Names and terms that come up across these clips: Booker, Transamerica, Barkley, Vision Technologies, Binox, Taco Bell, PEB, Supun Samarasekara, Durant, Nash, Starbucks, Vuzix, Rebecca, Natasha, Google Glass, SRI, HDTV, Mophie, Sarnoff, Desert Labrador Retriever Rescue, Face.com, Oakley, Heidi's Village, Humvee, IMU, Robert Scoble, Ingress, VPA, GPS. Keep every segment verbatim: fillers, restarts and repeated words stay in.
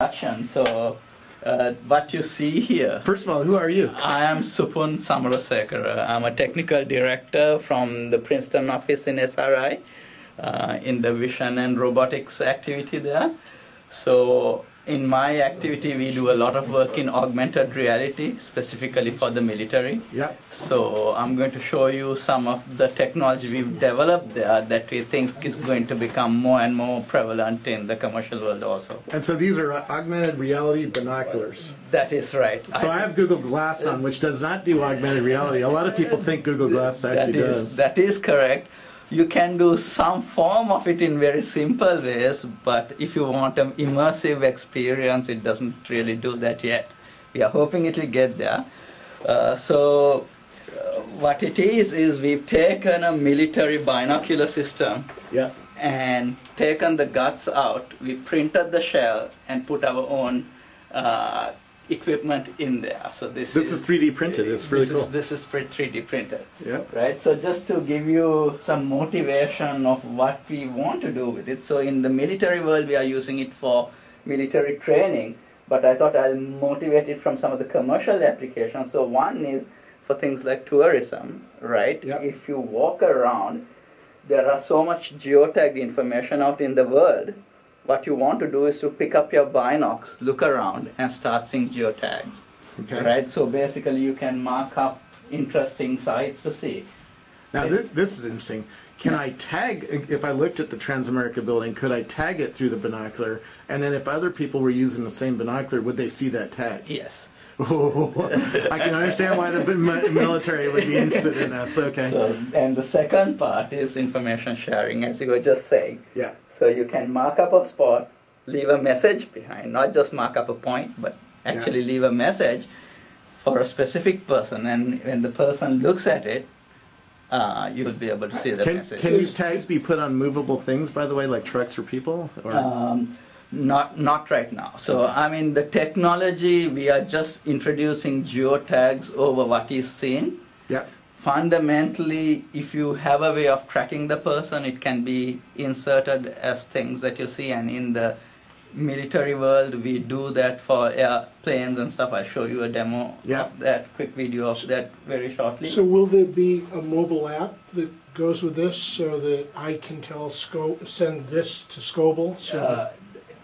Action. So, uh, what you see here. First of all, who are you? I am Supun Samarasekara. I'm a technical director from the Princeton office in S R I, uh, in the vision and robotics activity there. So, in my activity, we do a lot of work in augmented reality, specifically for the military. Yeah. So I'm going to show you some of the technology we've developed there that we think is going to become more and more prevalent in the commercial world also. And so these are augmented reality binoculars. That is right. So I, I have Google Glass on, which does not do augmented reality. A lot of people think Google Glass actually that is, does. That is correct. You can do some form of it in very simple ways, but if you want an immersive experience, it doesn't really do that yet. We are hoping it will get there. Uh, so uh, what it is, is we've taken a military binocular system, yeah, and taken the guts out. We printed the shell and put our own uh, equipment in there. So this, this is, is three D printed. It's really this cool. Is, this is three D printed. Yeah. Right. So just to give you some motivation of what we want to do with it. So in the military world, we are using it for military training, but I thought I'll motivate it from some of the commercial applications. So one is for things like tourism, right? Yeah. If you walk around, there are so much geotagged information out in the world. What you want to do is to pick up your Binox, look around, and start seeing geotags. Okay. Right? So basically, you can mark up interesting sites to see. Now, this, this is interesting. Can I tag, if I looked at the Transamerica building, could I tag it through the binocular? And then if other people were using the same binocular, would they see that tag? Yes. Oh, I can understand why the military would be interested in us. Okay. So, and the second part is information sharing, as you were just saying. Yeah. So you can mark up a spot, leave a message behind, not just mark up a point, but actually yeah. leave a message for a specific person. And when the person looks at it, Uh, you would be able to see the can, message. Can these tags be put on movable things, by the way, like trucks or people? Or? Um, not, not right now. So, I mean, the technology, we are just introducing geotags over what is seen. Yeah. Fundamentally, if you have a way of tracking the person, it can be inserted as things that you see. And in the military world, we do that for airplanes and stuff. I'll show you a demo yeah. of that, quick video of that very shortly. So will there be a mobile app that goes with this so that I can tell Scoble, send this to Scoble? So uh,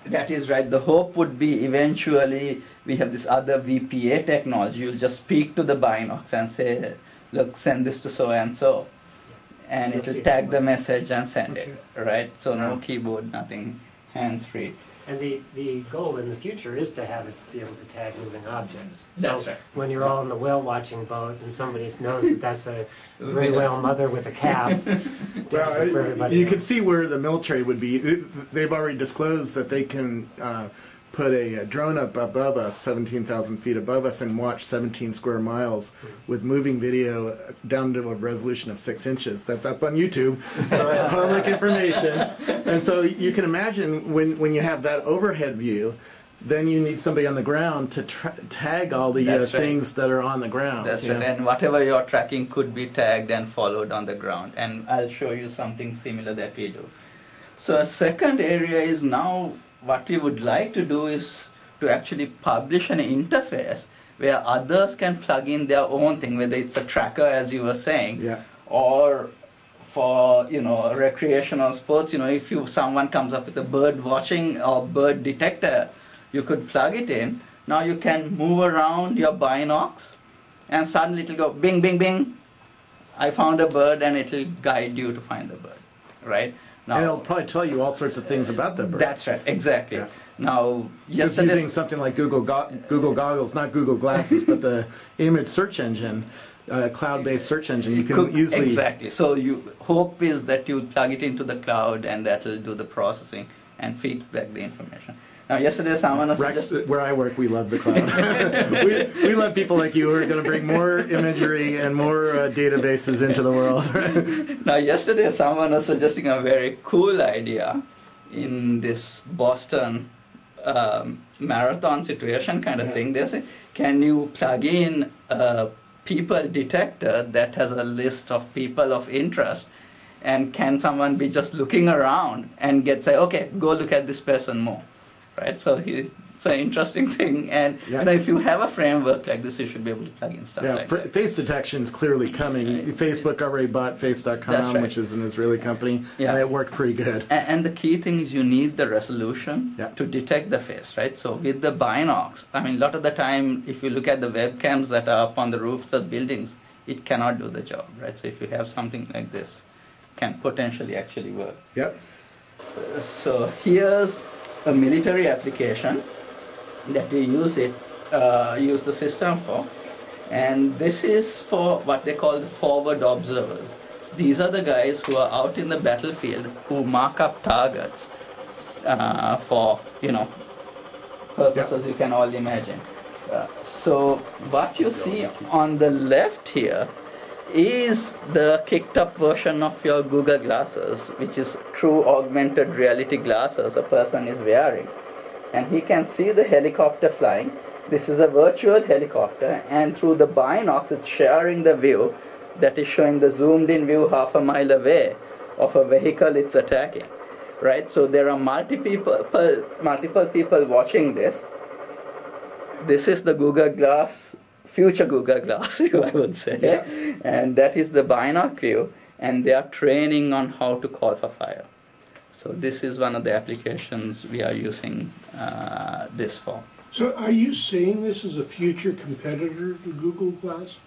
that is right. The hope would be eventually we have this other V P A technology. You'll just speak to the Binox and say, look, send this to so-and-so. And, -so. and it'll tag the message and send okay. it, right? So no keyboard, nothing hands-free. And the, the goal in the future is to have it be able to tag moving objects. So that's right. When you're all in the whale watching boat and somebody knows that that's a gray whale mother with a calf. Well, it, you can see where the military would be. They've already disclosed that they can uh, put a, a drone up above us, seventeen thousand feet above us, and watch seventeen square miles with moving video down to a resolution of six inches. That's up on YouTube. So that's public information. And so you can imagine when, when you have that overhead view, then you need somebody on the ground to tra tag all the uh, right. things that are on the ground. That's right. Know? And whatever you're tracking could be tagged and followed on the ground. And I'll show you something similar that we do. So a second area is now what we would like to do is to actually publish an interface where others can plug in their own thing, whether it's a tracker, as you were saying, yeah. or for, you know, recreational sports. You know, if you someone comes up with a bird watching or bird detector, you could plug it in. Now you can move around your Binox, and suddenly it'll go bing, bing, bing. I found a bird, and it'll guide you to find the bird, right? Now, and it'll probably tell you all sorts of things about the bird. That's right, exactly. Yeah. Now, yes, using something like Google go Google goggles, not Google glasses, but the image search engine, uh, cloud-based search engine, you can could, easily exactly. So, you hope is that you plug it into the cloud, and that'll do the processing and feed back the information. Now, yesterday someone Rex, suggested where I work, we love the cloud. we, we love people like you who are going to bring more imagery and more uh, databases into the world. Now, yesterday someone was suggesting a very cool idea in this Boston um, marathon situation kind of yeah. thing. They say, can you plug in a people detector that has a list of people of interest? And can someone be just looking around and get say, okay, go look at this person more? Right, so he it's an interesting thing. And yeah. you know, if you have a framework like this, you should be able to plug in stuff yeah, like that. Face detection is clearly coming. Right. Facebook already bought Face dot com, right. which is an Israeli company, yeah. and it worked pretty good. And, and the key thing is you need the resolution yeah. to detect the face, right? So with the Binox, I mean, a lot of the time, if you look at the webcams that are up on the roofs of buildings, it cannot do the job, right? So if you have something like this, it can potentially actually work. Yep. Uh, so here's a military application that they use it, uh, use the system for. And this is for what they call the forward observers. These are the guys who are out in the battlefield who mark up targets uh, for, you know, purposes yep. you can all imagine. Uh, so what you see on the left here is the kicked up version of your Google glasses, which is true augmented reality glasses a person is wearing. And he can see the helicopter flying. This is a virtual helicopter, and through the Binox it's sharing the view that is showing the zoomed in view half a mile away of a vehicle it's attacking. Right? So there are multi people, multiple people watching this. This is the Google Glass, future Google Glass view, I would say. Yeah. And that is the Binoc view, and they are training on how to call for fire. So this is one of the applications we are using uh, this for. So are you seeing this as a future competitor to Google Glass?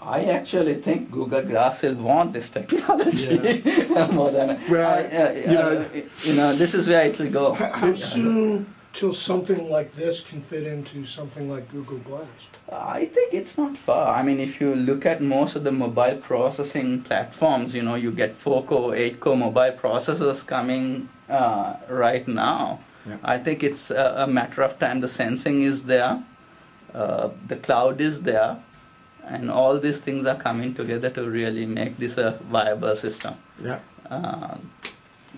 I actually think Google Glass will want this technology yeah. more than... Well, I, uh, you, know, uh, you know, this is where it will go. How soon... till something like this can fit into something like Google Glass? I think it's not far. I mean, if you look at most of the mobile processing platforms, you know, you get four core, eight core mobile processors coming uh, right now. Yeah. I think it's a, a matter of time. The sensing is there, uh, the cloud is there, and all these things are coming together to really make this a viable system. Yeah. Uh,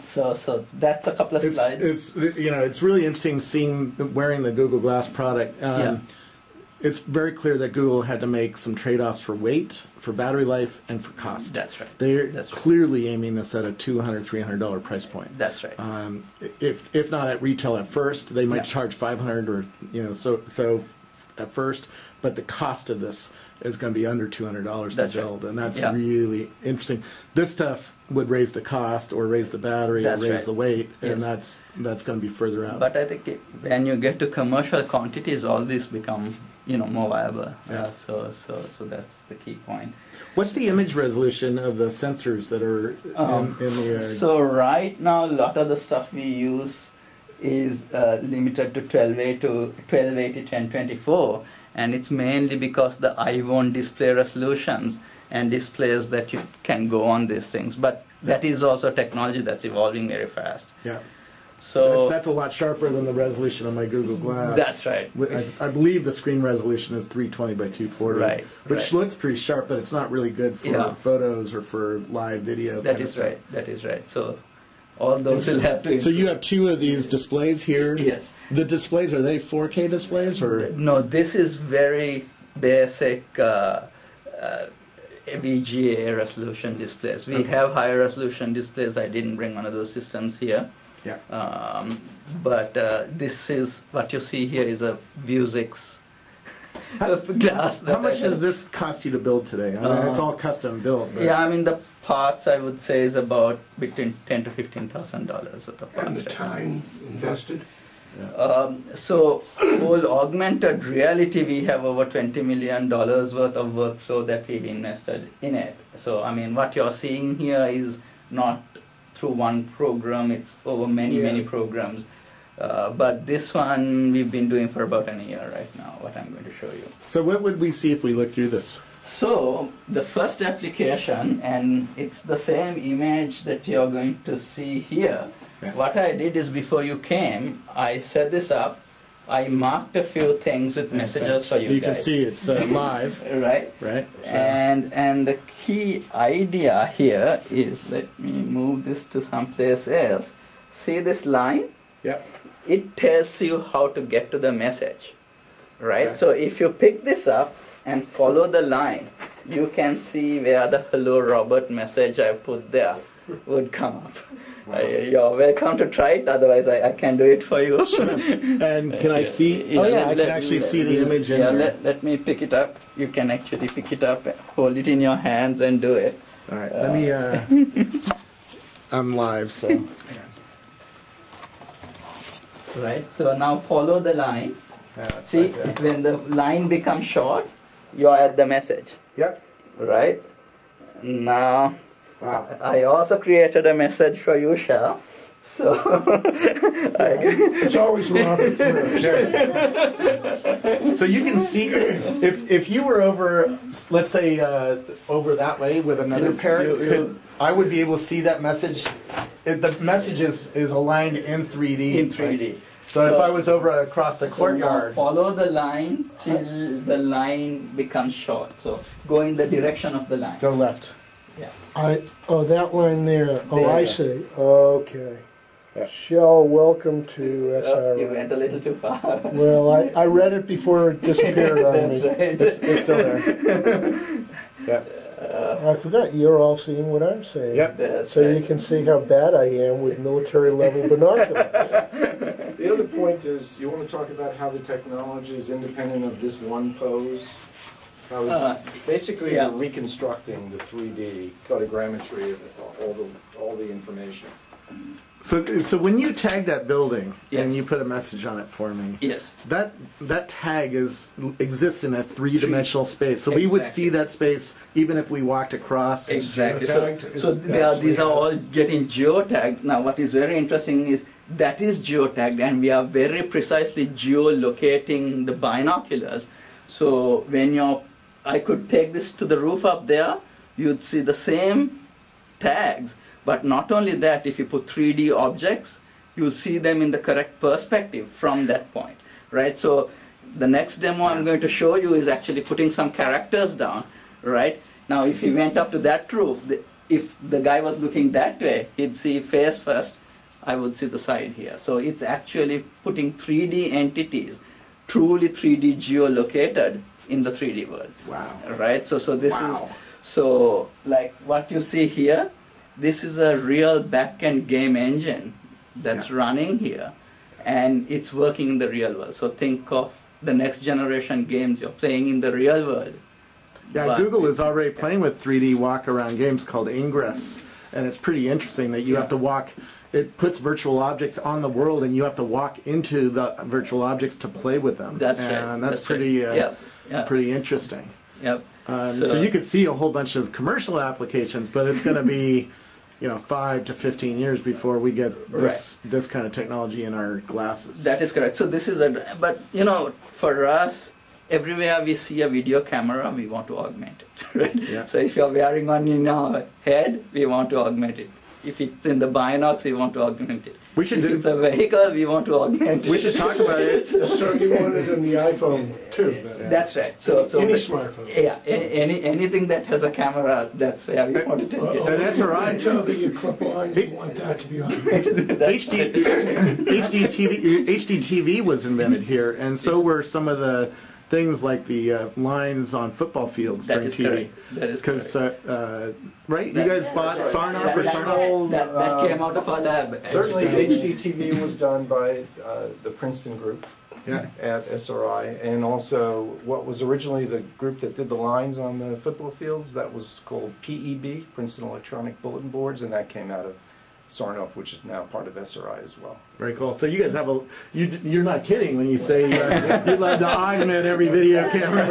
So, so that's a couple of it's, slides. It's, you know, it's really interesting seeing wearing the Google Glass product. Um, yeah. It's very clear that Google had to make some trade-offs for weight, for battery life, and for cost. That's right. They're that's clearly right. aiming this at a two hundred, three hundred dollar price point. That's right. Um, if if not at retail at first, they might yeah. charge five hundred or you know so so at first, but the cost of this is going to be under two hundred dollars to build, right. and that's yeah. really interesting. This stuff would raise the cost or raise the battery that's or raise right. the weight, yes. and that's that's going to be further out. But I think it, when you get to commercial quantities, all these become you know more viable. Yeah. Uh, so so so that's the key point. What's the image resolution of the sensors that are um, in, in the? Uh, so right now, a lot of the stuff we use is uh, limited to twelve eighty, ten twenty-four. And it's mainly because the eye won't display resolutions and displays that you can go on these things. But that is also technology that's evolving very fast. Yeah. So that's a lot sharper than the resolution on my Google Glass. That's right. I, I believe the screen resolution is three twenty by two forty, right, which right. looks pretty sharp, but it's not really good for yeah. photos or for live video. That is right. That is right. So. All those so, will have to so you have two of these displays here. Yes. The displays, are they four K displays or? No, this is very basic uh, uh, V G A resolution displays. We okay. have higher resolution displays. I didn't bring one of those systems here. Yeah. Um, but uh, this is what you see here is a Vuzix. How, glass how much does this cost you to build today? I mean, uh, it's all custom built. But. Yeah, I mean the parts I would say is about between ten to fifteen thousand dollars worth of parts. And the right time now. Invested. Yeah. Um, so whole augmented reality, we have over twenty million dollars worth of workflow that we've invested in it. So I mean, what you're seeing here is not through one program; it's over many yeah. many programs. Uh, but this one we've been doing for about an year right now, what I'm going to show you. So what would we see if we look through this? So the first application, and it's the same image that you're going to see here. Yeah. What I did is before you came, I set this up. I marked a few things with messages for you guys. You can see it's uh, live. Right. Right. So. And, and the key idea here is, let me move this to someplace else. See this line? Yeah. It tells you how to get to the message, right? Yeah. So if you pick this up and follow the line, you can see where the Hello Robert message I put there would come up. Wow. I, you're welcome to try it, otherwise I, I can do it for you. Sure. And can I see? Yeah. Oh yeah, yeah I let, can actually let, see the image. Yeah, in yeah your... let, let me pick it up. You can actually pick it up, hold it in your hands and do it. All right, uh, let me, uh, I'm live, so. Yeah. Right, so now follow the line. Yeah, see, like when the line becomes short, you're at the message. Yep. Right? Now, wow. I also created a message for you, Shah. So, yeah. It's always Robert through. Sure. So you can see if if you were over, let's say uh, over that way with another pair, you, you, could, I would be able to see that message. It, the message is, is aligned in three D. In three D. Right? So, so if I was over across the so courtyard, follow the line till the line becomes short. So go in the direction of the line. Go left. Yeah. I oh that line there. Oh there I see. Okay. Yeah. Shell, welcome to S R I. Oh, you went a little too far. Well, I, I read it before it disappeared on That's me. That's right. It's, it's still there. Yeah. Uh, I forgot you're all seeing what I'm saying. Yep. So right. You can see how bad I am with military level binoculars. The other point is you want to talk about how the technology is independent of this one pose. How is uh, basically yeah. you're reconstructing the three D photogrammetry of all the all the information. So, so when you tag that building yes. and you put a message on it for me, yes, that that tag is exists in a three-dimensional space. So exactly. we would see that space even if we walked across. Exactly. So, so they are, these are all getting geotagged. Now, what is very interesting is that is geotagged, and we are very precisely geolocating the binoculars. So when you're, I could take this to the roof up there, you'd see the same tags. But not only that, if you put three D objects, you'll see them in the correct perspective from that point, right? So the next demo I'm going to show you is actually putting some characters down, right? Now, if you went up to that roof, the, if the guy was looking that way, he'd see face first, I would see the side here. So it's actually putting three D entities, truly three D geolocated in the three D world. Wow. Right? So, so this wow. is, so like what you see here, this is a real back-end game engine that's yeah. running here, and it's working in the real world. So think of the next generation games you're playing in the real world. Yeah, but Google is already playing with three D walk-around games called Ingress, and it's pretty interesting that you yeah. have to walk. It puts virtual objects on the world, and you have to walk into the virtual objects to play with them. That's and right. And that's, that's pretty, right. uh, yep. Yep. pretty interesting. Yep. Um, so, so you could see a whole bunch of commercial applications, but it's going to be... You know, five to fifteen years before we get this right. this kind of technology in our glasses. That is correct. So this is a but you know for us, everywhere we see a video camera, we want to augment it. Right. Yeah. So if you're wearing one in our head, we want to augment it. If it's in the Binox, we want to augment it. We should if do, it's a vehicle, we want to augment it. We should talk about it. So you want it in the iPhone too. Then. That's right. So, so any smartphone. Yeah, any, anything that has a camera, that's where we want to take uh, it. And that's right. Until that you clip on, you want that to be on. H D T V was invented here, and so were some of the things like the uh, lines on football fields that during is T V. Correct. That is correct. Because, uh, uh, right? That, you guys bought Sarnoff right. or Sarnoff? That, that uh, came out of our lab. Certainly H D T V was done by uh, the Princeton group yeah. at S R I. And also what was originally the group that did the lines on the football fields, that was called P E B, Princeton Electronic Bulletin Boards, and that came out of Sarnoff, which is now part of S R I as well. Very cool. So you guys have a, you, you're not kidding when you say uh, you'd love to augment every video camera.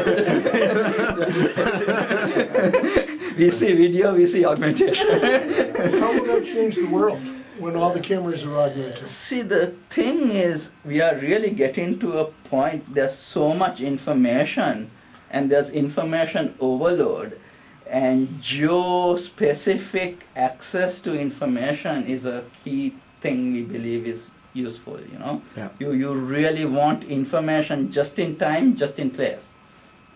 We see video, we see augmentation. How will that change the world when all the cameras are augmented? See, the thing is, we are really getting to a point, there's so much information, and there's information overload. And geo-specific access to information is a key thing we believe is useful, you know. Yeah. You, you really want information just in time, just in place,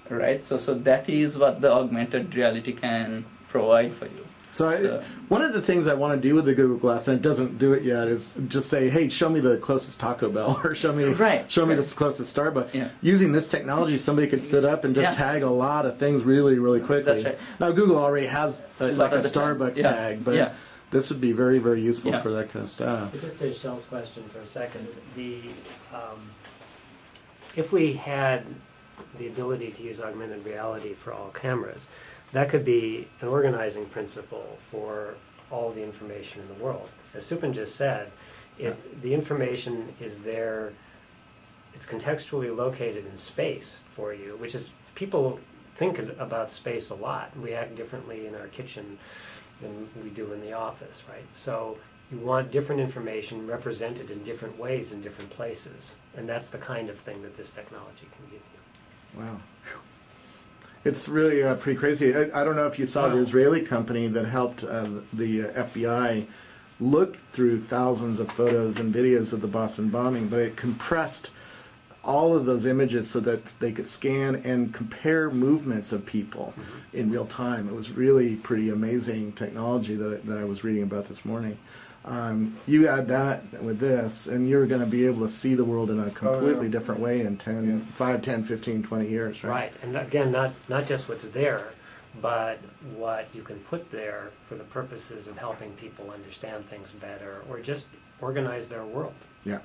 right? So, so that is what the augmented reality can provide for you. So, so. I, one of the things I want to do with the Google Glass, and it doesn't do it yet, is just say, hey, show me the closest Taco Bell, or show me right. show me right. the closest Starbucks. Yeah. Using this technology, somebody could sit up and just yeah. tag a lot of things really, really quickly. That's right. Now, Google already has a, like a Starbucks yeah. tag, but yeah. this would be very, very useful yeah. for that kind of stuff. Just to Michelle's question for a second, the um, if we had the ability to use augmented reality for all cameras, that could be an organizing principle for all the information in the world. As Supun just said, it, yeah. the information is there, it's contextually located in space for you, which is, people think about space a lot. We act differently in our kitchen than we do in the office, right? So you want different information represented in different ways in different places, and that's the kind of thing that this technology can give you. Wow. It's really uh, pretty crazy. I, I don't know if you saw wow. the Israeli company that helped uh, the uh, F B I look through thousands of photos and videos of the Boston bombing, but it compressed all of those images so that they could scan and compare movements of people mm-hmm. in real time. It was really pretty amazing technology that, that I was reading about this morning. Um, you add that with this, and you're going to be able to see the world in a completely oh, yeah. different way in ten, yeah. five, ten, fifteen, twenty years, right? Right, and again, not, not just what's there, but what you can put there for the purposes of helping people understand things better or just organize their world. Yeah.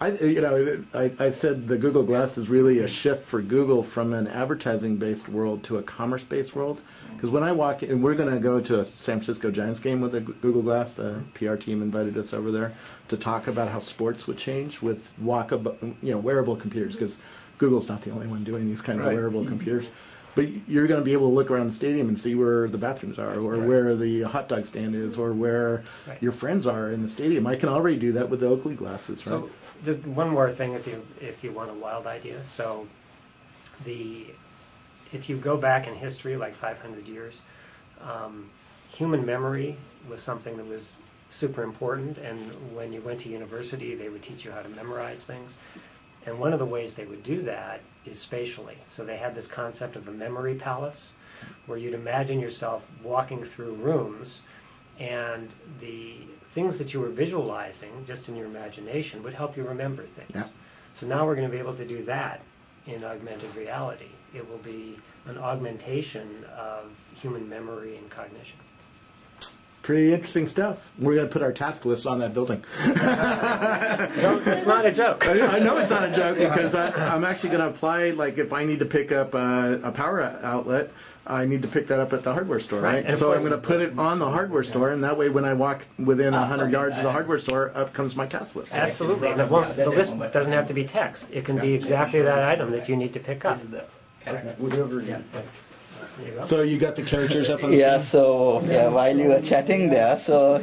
I, you know, I, I said the Google Glass is really a shift for Google from an advertising-based world to a commerce-based world. Because when I walk in, we're going to go to a San Francisco Giants game with a Google Glass. The P R team invited us over there to talk about how sports would change with walkable, you know, wearable computers. Because Google's not the only one doing these kinds right. of wearable computers. But you're going to be able to look around the stadium and see where the bathrooms are, or right. where the hot dog stand is, or where right. your friends are in the stadium. I can already do that with the Oakley glasses, right? So, just one more thing, if you if you want a wild idea. So, the if you go back in history like five hundred years, um, human memory was something that was super important. And when you went to university, they would teach you how to memorize things. And one of the ways they would do that is spatially. So they had this concept of a memory palace, where you'd imagine yourself walking through rooms, and the things that you were visualizing just in your imagination would help you remember things. Yeah. So now we're going to be able to do that in augmented reality. It will be an augmentation of human memory and cognition. Pretty interesting stuff. We're going to put our task list on that building. No, it's not a joke. I know it's not a joke because I, I'm actually going to apply, like if I need to pick up a, a power outlet, I need to pick that up at the hardware store, right? right? So I'm going to put it on the hardware store, and that way when I walk within one hundred yards of the hardware store, up comes my task list. Absolutely. And the list doesn't have to be text. It can be exactly that item that you need to pick up. So you got the characters up on the yeah, screen? So, yeah, while you were chatting there, so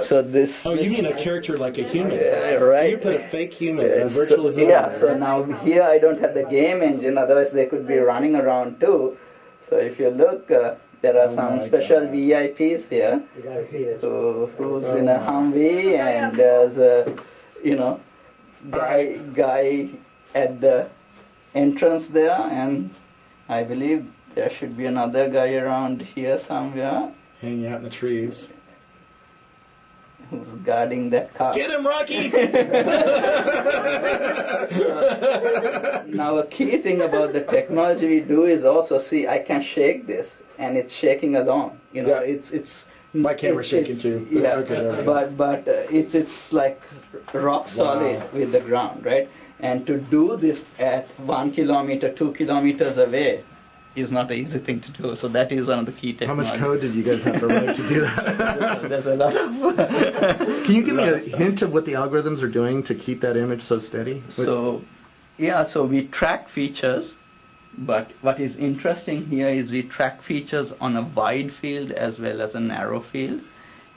so this... Oh, this, you mean a character like a human. Uh, right. So you put a fake human, uh, a virtual so, human. Yeah, so right? now here I don't have the game engine, otherwise they could be running around too. So if you look, uh, there are oh some special God. V I Ps here. You gotta see this. So who's oh in a Humvee, and there's a, you know, guy, guy at the entrance there, and I believe... There should be another guy around here somewhere. Hanging out in the trees. Who's guarding that car. Get him, Rocky! So, now a key thing about the technology we do is also, see, I can shake this, and it's shaking along. You know, yeah. it's... it's My camera's shaking it's, too. But, yeah, okay, right. but, but uh, it's, it's like rock solid wow. with the ground, right? And to do this at one kilometer, two kilometers away, is not an easy thing to do, so that is one of the key technologies. How much code did you guys have to write to do that? There's a lot of... Can you give me a hint of what the algorithms are doing to keep that image so steady? So, yeah, so we track features, but what is interesting here is we track features on a wide field as well as a narrow field,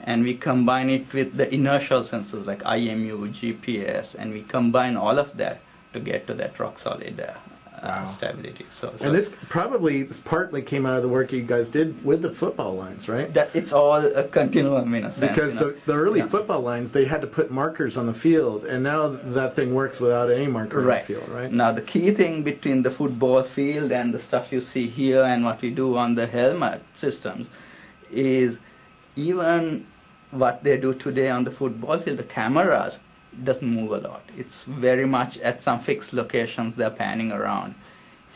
and we combine it with the inertial sensors like I M U, G P S, and we combine all of that to get to that rock-solid uh, Wow. stability. So, so and this probably this partly came out of the work you guys did with the football lines, right? That it's all a continuum in a sense. Because you know? the, the early yeah. football lines, they had to put markers on the field, and now that thing works without any marker right. on the field, right? Now the key thing between the football field and the stuff you see here and what we do on the helmet systems is even what they do today on the football field, the cameras, doesn't move a lot. It's very much at some fixed locations they're panning around.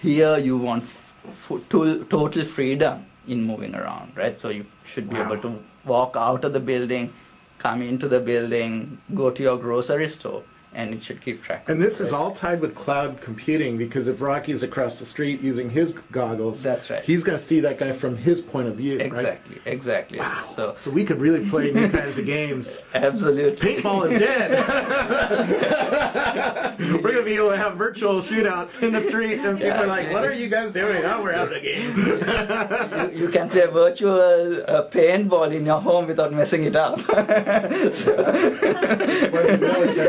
Here you want f full, total freedom in moving around, right? So you should be wow. able to walk out of the building, come into the building, go to your grocery store, and it should keep track. And this right? is all tied with cloud computing, because if Rocky's across the street using his goggles, that's right. he's going to see that guy from his point of view. Exactly, right? exactly. Wow. So, so we could really play new kinds of games. Absolutely. Paintball is dead. We're going to be able to have virtual shootouts in the street, and people yeah, are like, what are you guys doing? Oh, we're having a game. you, you can play a virtual uh, paintball in your home without messing it up. so,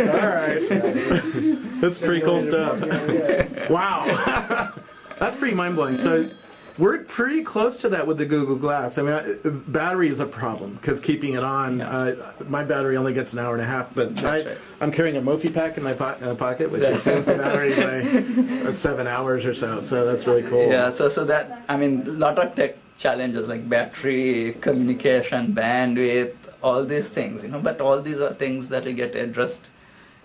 all right. That's pretty cool stuff. Wow. That's pretty mind-blowing. So we're pretty close to that with the Google Glass. I mean, I, battery is a problem because keeping it on, yeah. uh, my battery only gets an hour and a half, but I, right. I'm carrying a Mophie pack in my po in pocket, which extends the battery by seven hours or so, so that's really cool. Yeah, so, so that, I mean, a lot of tech challenges like battery, communication, bandwidth, all these things, you know, but all these are things that will get addressed,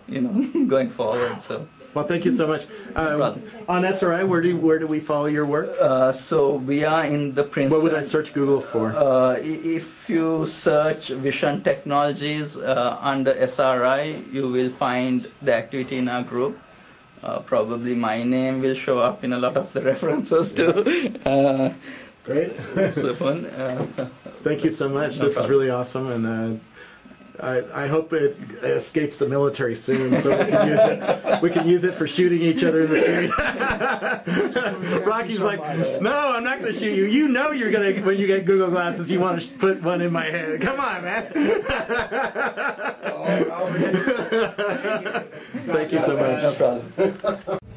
you know, going forward. So, well, thank you so much. Um, on S R I, where do you, where do we follow your work? Uh, so we are in the Princeton. What would I search Google for? Uh, if you search Vision Technologies uh, under S R I, you will find the activity in our group. Uh, probably my name will show up in a lot of the references too. Uh, Great. uh, thank you so much. No this problem. is really awesome, and. Uh, I, I hope it escapes the military soon, so we can use it. We can use it for shooting each other in the street. Rocky's like, no, I'm not going to shoot you. You know, you're going to when you get Google Glasses, you want to put one in my head. Come on, man. Thank you so much. No problem.